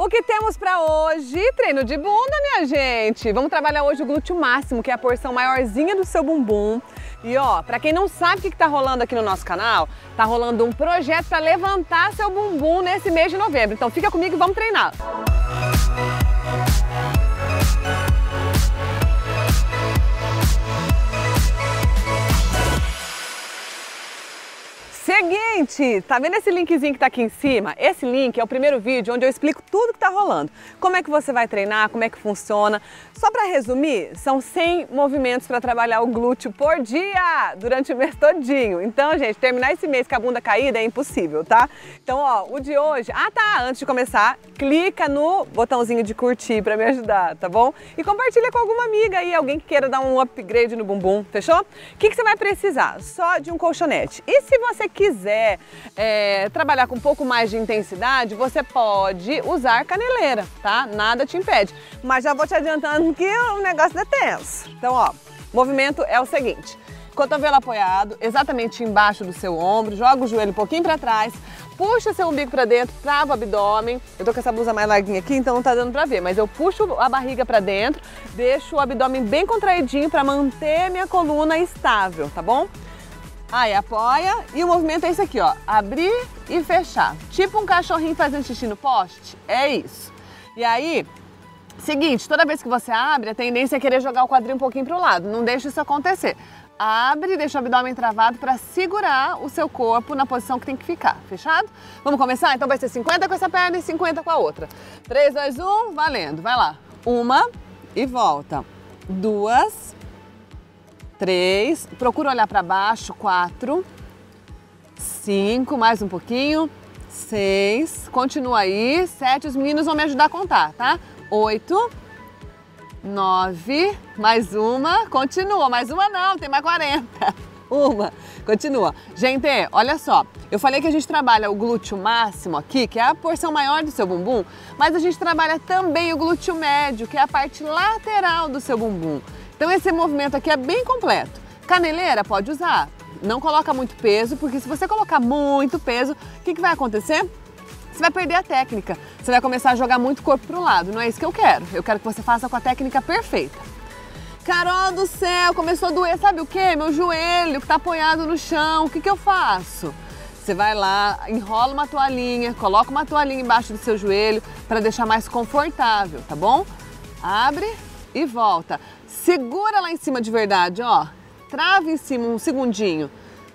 O que temos para hoje? Treino de bunda, minha gente! Vamos trabalhar hoje o glúteo máximo, que é a porção maiorzinha do seu bumbum. E ó, para quem não sabe o que tá rolando aqui no nosso canal, tá rolando um projeto para levantar seu bumbum nesse mês de novembro. Então fica comigo e vamos treinar! Seguinte, tá vendo esse linkzinho que tá aqui em cima? Esse link é o primeiro vídeo onde eu explico tudo que tá rolando. Como é que você vai treinar, como é que funciona. Só pra resumir, são 100 movimentos pra trabalhar o glúteo por dia, durante o mês todinho. Então, gente, terminar esse mês com a bunda caída é impossível, tá? Então, ó, o de hoje... Ah, tá, antes de começar, clica no botãozinho de curtir pra me ajudar, tá bom? E compartilha com alguma amiga aí, alguém que queira dar um upgrade no bumbum, fechou? O que você vai precisar? Só de um colchonete. E se você quiser trabalhar com um pouco mais de intensidade, você pode usar caneleira, tá? Nada te impede. Mas já vou te adiantando que o negócio é tenso. Então, ó, o movimento é o seguinte: cotovelo apoiado, exatamente embaixo do seu ombro, joga o joelho um pouquinho para trás, puxa seu umbigo para dentro, trava o abdômen. Eu tô com essa blusa mais larguinha aqui, então não tá dando para ver, mas eu puxo a barriga para dentro, deixo o abdômen bem contraidinho para manter minha coluna estável, tá bom? Aí apoia e o movimento é isso aqui, ó, abrir e fechar, tipo um cachorrinho fazendo xixi no poste, é isso. E aí, seguinte, toda vez que você abre, a tendência é querer jogar o quadril um pouquinho pro lado, não deixa isso acontecer. Abre, deixa o abdômen travado para segurar o seu corpo na posição que tem que ficar, fechado? Vamos começar? Então vai ser 50 com essa perna e 50 com a outra. 3, 2, 1, valendo, vai lá. Uma e volta, duas... 3, procura olhar para baixo, 4, 5, mais um pouquinho, 6, continua aí, 7, os meninos vão me ajudar a contar, tá? 8, 9, mais uma, continua, mais uma não, tem mais 40, uma, continua. Gente, olha só, eu falei que a gente trabalha o glúteo máximo aqui, que é a porção maior do seu bumbum, mas a gente trabalha também o glúteo médio, que é a parte lateral do seu bumbum. Então esse movimento aqui é bem completo. Caneleira pode usar, não coloca muito peso, porque se você colocar muito peso, o que vai acontecer? Você vai perder a técnica, você vai começar a jogar muito corpo para o lado, não é isso que eu quero que você faça com a técnica perfeita. Carol do céu, começou a doer, sabe o que? Meu joelho que está apoiado no chão, o que eu faço? Você vai lá, enrola uma toalhinha, coloca uma toalhinha embaixo do seu joelho para deixar mais confortável, tá bom? Abre e volta. Segura lá em cima de verdade, ó, trava em cima um segundinho,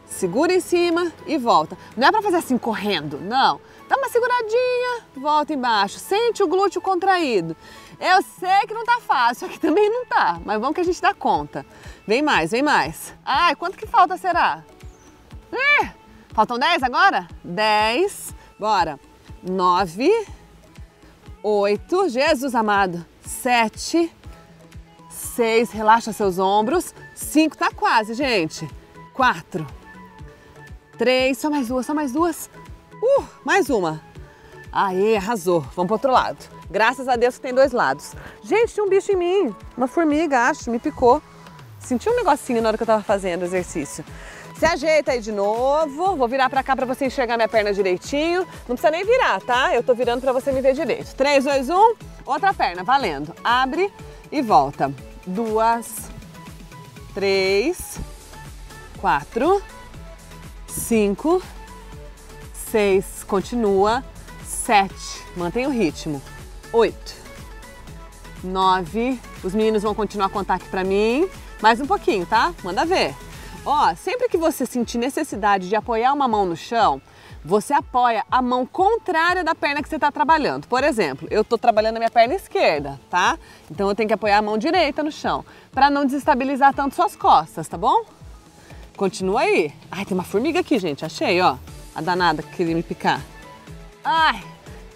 segura em cima e volta. Não é pra fazer assim correndo, não. Dá uma seguradinha, volta embaixo, sente o glúteo contraído. Eu sei que não tá fácil, aqui também não tá, mas vamos que a gente dá conta. Vem mais, vem mais. Ai, quanto que falta será? Faltam 10 agora? 10, bora. 9, 8, Jesus amado, 7, 6, relaxa seus ombros, 5, tá quase, gente, 4, 3, só mais duas, mais uma, aê, arrasou, vamos pro outro lado, graças a Deus que tem dois lados. Gente, tinha um bicho em mim, uma formiga, acho, me picou, senti um negocinho na hora que eu tava fazendo o exercício. Se ajeita aí de novo, vou virar pra cá pra você enxergar minha perna direitinho, não precisa nem virar, tá? Eu tô virando pra você me ver direito, 3, 2, 1, outra perna, valendo, abre e volta. 2, 3, 4, 5, 6, continua, 7, mantém o ritmo, 8, 9, os meninos vão continuar a contar aqui pra mim, mais um pouquinho, tá? Manda ver. Ó, sempre que você sentir necessidade de apoiar uma mão no chão, você apoia a mão contrária da perna que você está trabalhando. Por exemplo, eu estou trabalhando a minha perna esquerda, tá? Então eu tenho que apoiar a mão direita no chão, para não desestabilizar tanto suas costas, tá bom? Continua aí. Ai, tem uma formiga aqui, gente. Achei, ó. A danada que queria me picar. Ai,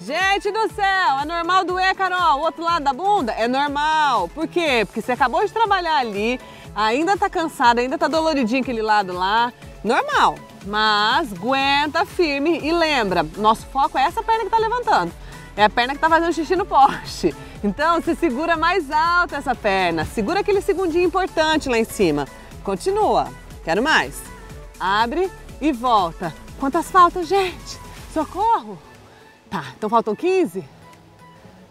gente do céu, é normal doer, Carol? O outro lado da bunda? É normal. Por quê? Porque você acabou de trabalhar ali, ainda tá cansada, ainda tá doloridinho aquele lado lá. Normal. Mas aguenta firme e lembra, nosso foco é essa perna que tá levantando. É a perna que tá fazendo xixi no poste. Então, você segura mais alto essa perna. Segura aquele segundinho importante lá em cima. Continua. Quero mais. Abre e volta. Quantas faltam, gente? Socorro! Tá, então faltam 15.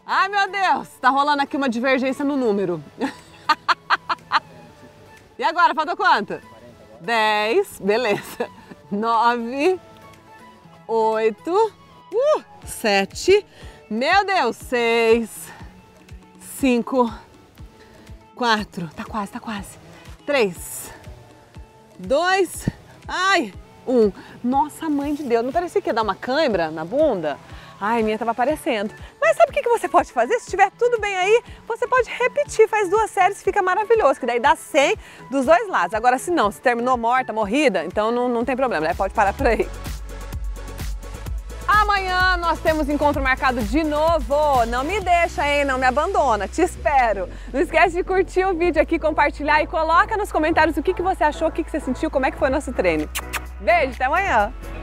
Ai, meu Deus, tá rolando aqui uma divergência no número. E agora, faltou quanto? 10, beleza. 9, 8, 7, meu Deus, 6, 5, 4, tá quase, 3, 2, ai, 1. Nossa, mãe de Deus, não parecia que ia dar uma cãibra na bunda? Ai, minha tava aparecendo. Mas sabe o que você pode fazer? Se tiver tudo bem aí, você pode repetir, faz 2 séries, fica maravilhoso, que daí dá 100 dos 2 lados. Agora, se não, se terminou morta, morrida, então não tem problema, né? Pode parar por aí. Amanhã nós temos encontro marcado de novo. Não me deixa, hein? Não me abandona. Te espero. Não esquece de curtir o vídeo aqui, compartilhar e coloca nos comentários o que você achou, o que você sentiu, como é que foi o nosso treino. Beijo, até amanhã.